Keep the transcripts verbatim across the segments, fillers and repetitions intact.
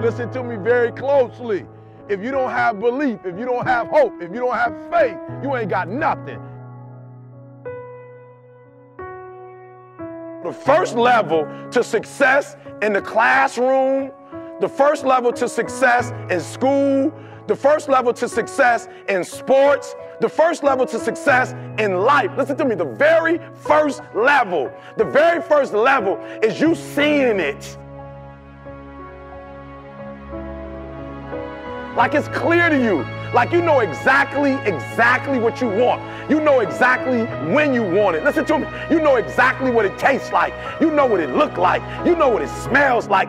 Listen to me very closely. If you don't have belief, if you don't have hope, if you don't have faith, you ain't got nothing. The first level to success in the classroom, the first level to success in school, the first level to success in sports, the first level to success in life. Listen to me, the very first level, the very first level is you seeing it. Like it's clear to you, like you know exactly, exactly what you want. You know exactly when you want it. Listen to me, you know exactly what it tastes like. You know what it looks like. You know what it smells like.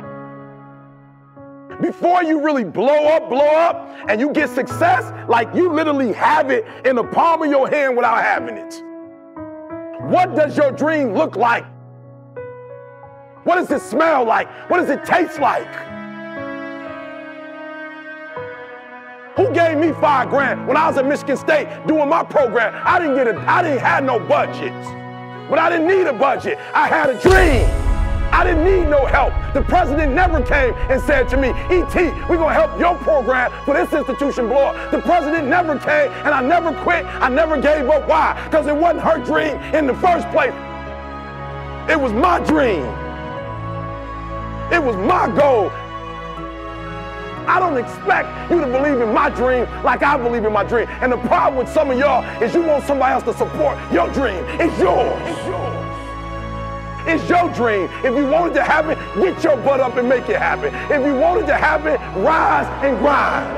Before you really blow up, blow up, and you get success, like you literally have it in the palm of your hand without having it. What does your dream look like? What does it smell like? What does it taste like? Who gave me five grand when I was at Michigan State doing my program? I didn't get a, I didn't have no budget. But I didn't need a budget, I had a dream. I didn't need no help. The president never came and said to me, E T, we're going to help your program for this institution blow up. The president never came, and I never quit. I never gave up. Why? Because it wasn't her dream in the first place. It was my dream. It was my goal. I don't expect you to believe in my dream like I believe in my dream. And the problem with some of y'all is you want somebody else to support your dream. It's yours. It's yours. It's your dream. If you want it to happen, get your butt up and make it happen. If you want it to happen, rise and grind.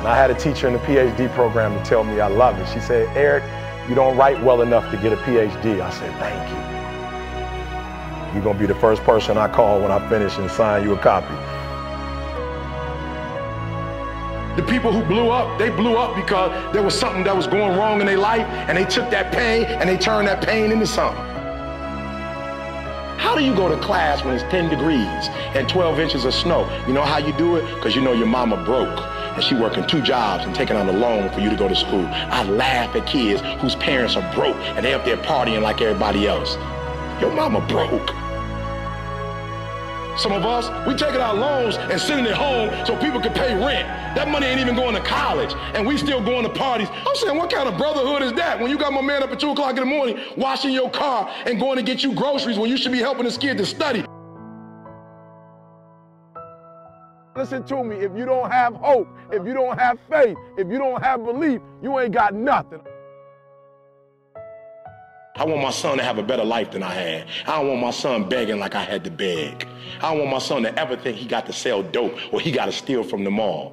And I had a teacher in the P H D program to tell me I love it. She said, Eric, you don't write well enough to get a P H D. I said, thank you. You're going to be the first person I call when I finish and sign you a copy. The people who blew up, they blew up because there was something that was going wrong in their life, and they took that pain and they turned that pain into something. How do you go to class when it's ten degrees and twelve inches of snow? You know how you do it? Because you know your mama broke and she working two jobs and taking out a loan for you to go to school. I laugh at kids whose parents are broke and they're up there partying like everybody else. Your mama broke. Some of us, we taking out loans and sitting at home so people can pay rent. That money ain't even going to college, and we still going to parties. I'm saying, what kind of brotherhood is that? When you got my man up at two o'clock in the morning, washing your car and going to get you groceries when you should be helping this kid to study. Listen to me, if you don't have hope, if you don't have faith, if you don't have belief, you ain't got nothing. I want my son to have a better life than I had. I don't want my son begging like I had to beg. I don't want my son to ever think he got to sell dope or he got to steal from the mall.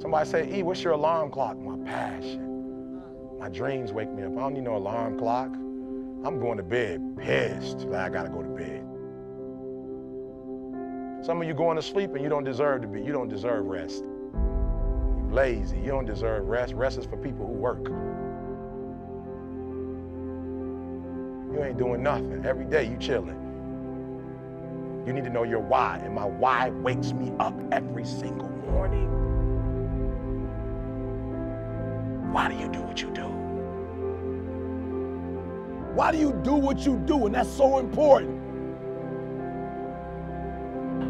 Somebody say, E, what's your alarm clock? My passion. My dreams wake me up. I don't need no alarm clock. I'm going to bed pissed that I got to go to bed. Some of you going to sleep and you don't deserve to be. You don't deserve rest. You're lazy. You don't deserve rest. Rest is for people who work. You ain't doing nothing. Every day you chilling. You need to know your why. And my why wakes me up every single morning. Why do you do what you do? Why do you do what you do? And that's so important.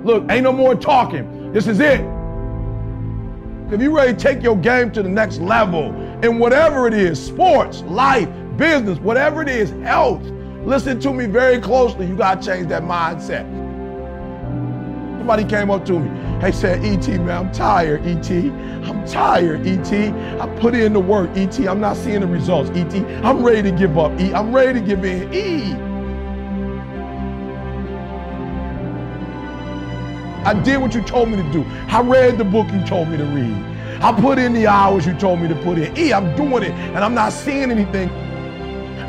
Look, ain't no more talking. This is it. If you ready to take your game to the next level, in whatever it is, sports, life, business, whatever it is, health, listen to me very closely. You got to change that mindset. Somebody came up to me. Hey, said, E T, man, I'm tired, E T. I'm tired, E T. I put in the work, E T. I'm not seeing the results, E T. I'm ready to give up, E. I'm ready to give in, E. I did what you told me to do. I read the book you told me to read. I put in the hours you told me to put in. E, I'm doing it, and I'm not seeing anything.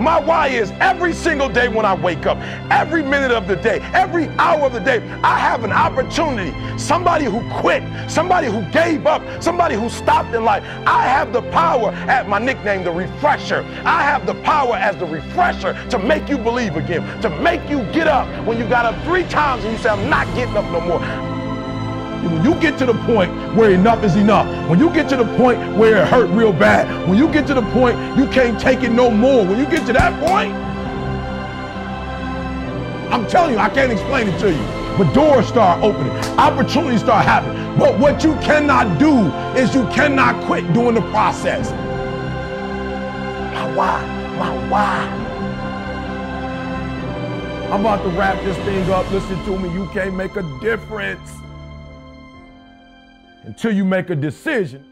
My why is every single day when I wake up, every minute of the day, every hour of the day, I have an opportunity. Somebody who quit, somebody who gave up, somebody who stopped in life. I have the power at my nickname, the refresher. I have the power as the refresher to make you believe again, to make you get up when you got up three times and you say, I'm not getting up no more. when you get to the point where enough is enough, when you get to the point where it hurt real bad, when you get to the point you can't take it no more, when you get to that point, I'm telling you, I can't explain it to you, but doors start opening, opportunities start happening. But what you cannot do is you cannot quit doing the process. My why, my why. I'm about to wrap this thing up. Listen to me, you can't make a difference until you make a decision.